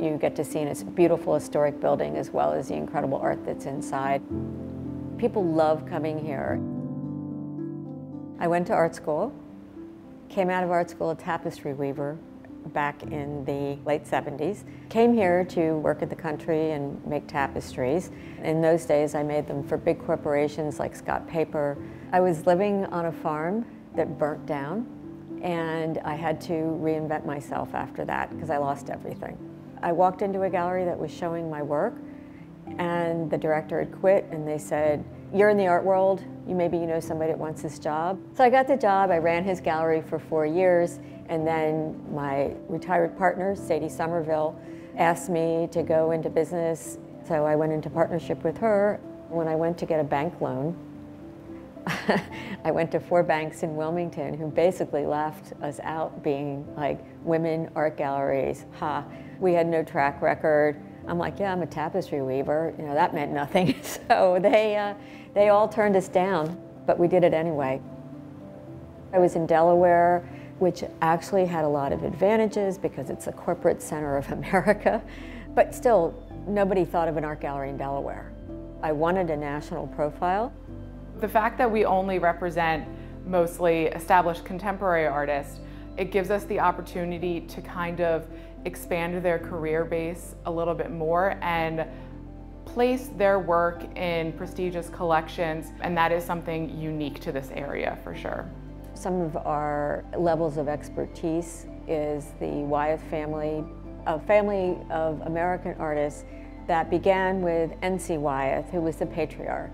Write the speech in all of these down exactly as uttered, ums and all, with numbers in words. you get to see in its beautiful historic building as well as the incredible art that's inside. People love coming here. I went to art school, came out of art school a tapestry weaver back in the late seventies, came here to work in the country and make tapestries. In those days, I made them for big corporations like Scott Paper. I was living on a farm that burnt down, and I had to reinvent myself after that because I lost everything. I walked into a gallery that was showing my work, and the director had quit, and they said, "You're in the art world, you maybe you know somebody that wants this job." So I got the job, I ran his gallery for four years, and then my retired partner, Sadie Somerville, asked me to go into business, so I went into partnership with her. When I went to get a bank loan, I went to four banks in Wilmington who basically left us out being like women art galleries, ha. We had no track record. I'm like, yeah, I'm a tapestry weaver. You know, that meant nothing. So they, uh, they all turned us down, but we did it anyway. I was in Delaware, which actually had a lot of advantages because it's a corporate center of America. But still, nobody thought of an art gallery in Delaware. I wanted a national profile. The fact that we only represent mostly established contemporary artists, it gives us the opportunity to kind of expand their career base a little bit more and place their work in prestigious collections, and that is something unique to this area for sure. Some of our levels of expertise is the Wyeth family, a family of American artists that began with N C Wyeth, who was the patriarch.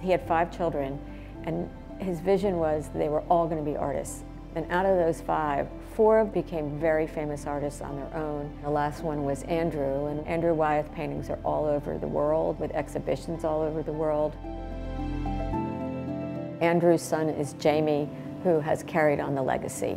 He had five children, and his vision was they were all going to be artists. And out of those five, four became very famous artists on their own. The last one was Andrew, and Andrew Wyeth paintings are all over the world, with exhibitions all over the world. Andrew's son is Jamie, who has carried on the legacy.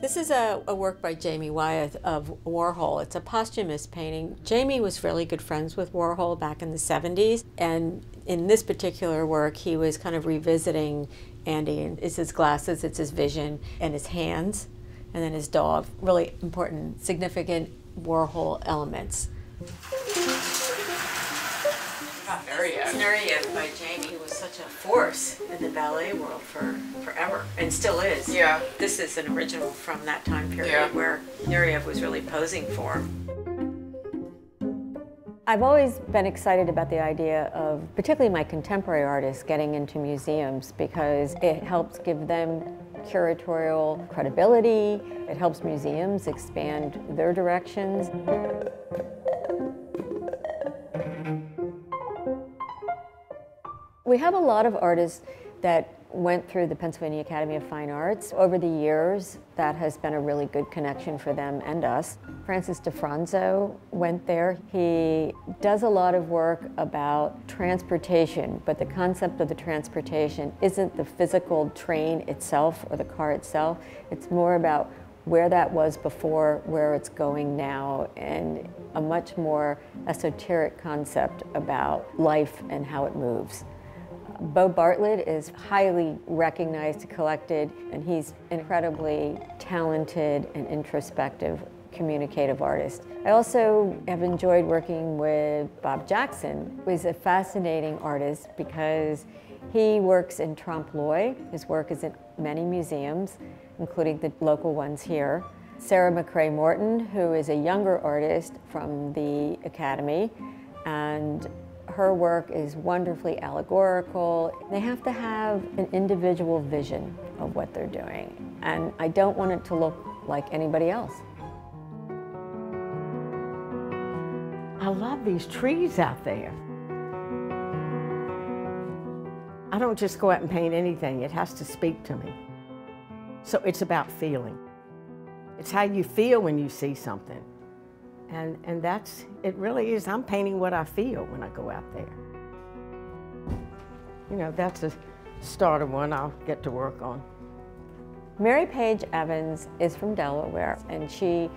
This is a, a work by Jamie Wyeth of Warhol. It's a posthumous painting. Jamie was really good friends with Warhol back in the seventies, and in this particular work, he was kind of revisiting Andy, and it's his glasses, it's his vision, and his hands, and then his dog. Really important, significant Warhol elements. Nureyev. Nureyev by Jamie, who was such a force in the ballet world for forever, and still is. Yeah. This is an original from that time period, yeah, where Nureyev was really posing for him. I've always been excited about the idea of particularly my contemporary artists getting into museums because it helps give them curatorial credibility, it helps museums expand their directions. We have a lot of artists that went through the Pennsylvania Academy of Fine Arts. Over the years, that has been a really good connection for them and us. Francis DeFranzo went there. He does a lot of work about transportation, but the concept of the transportation isn't the physical train itself or the car itself. It's more about where that was before, where it's going now, and a much more esoteric concept about life and how it moves. Bo Bartlett is highly recognized, collected, and he's an incredibly talented and introspective, communicative artist. I also have enjoyed working with Bob Jackson, who is a fascinating artist because he works in trompe-l'oeil. His work is in many museums, including the local ones here. Sarah McRae Morton, who is a younger artist from the Academy, and her work is wonderfully allegorical. They have to have an individual vision of what they're doing, and I don't want it to look like anybody else. I love these trees out there. I don't just go out and paint anything. It has to speak to me. So it's about feeling. It's how you feel when you see something. And, and that's, it really is, I'm painting what I feel when I go out there. You know, that's a starter one I'll get to work on. Mary Page Evans is from Delaware, and she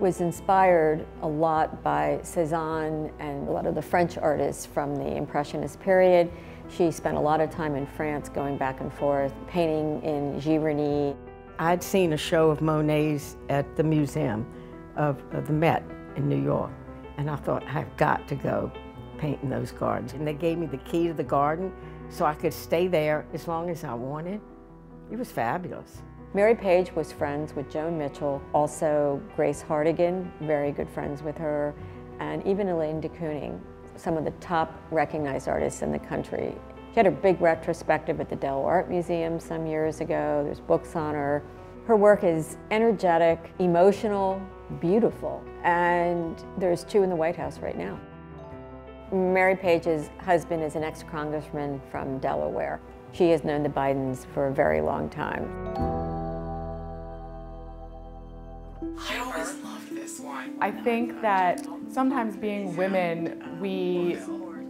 was inspired a lot by Cezanne and a lot of the French artists from the Impressionist period. She spent a lot of time in France going back and forth, painting in Giverny. I'd seen a show of Monet's at the museum of, of the Met in New York, and I thought, I've got to go paint in those gardens. And they gave me the key to the garden so I could stay there as long as I wanted. It was fabulous. Mary Page was friends with Joan Mitchell, also Grace Hartigan, very good friends with her, and even Elaine de Kooning, some of the top recognized artists in the country. She had a big retrospective at the Delaware Art Museum some years ago. There's books on her. Her work is energetic, emotional, beautiful, and there's two in the White House right now. Mary Page's husband is an ex-congressman from Delaware. She has known the Bidens for a very long time. I always love this one. I think that sometimes being women, we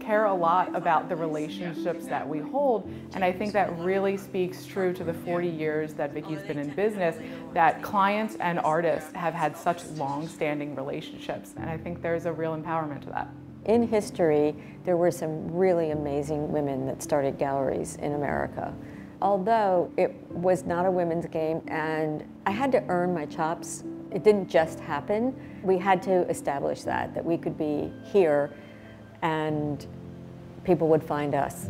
care a lot about the relationships that we hold, and I think that really speaks true to the forty years that Vicki's been in business, that clients and artists have had such long-standing relationships, and I think there's a real empowerment to that. In history, there were some really amazing women that started galleries in America, although it was not a women's game, and I had to earn my chops. It didn't just happen. We had to establish that, that we could be here and people would find us.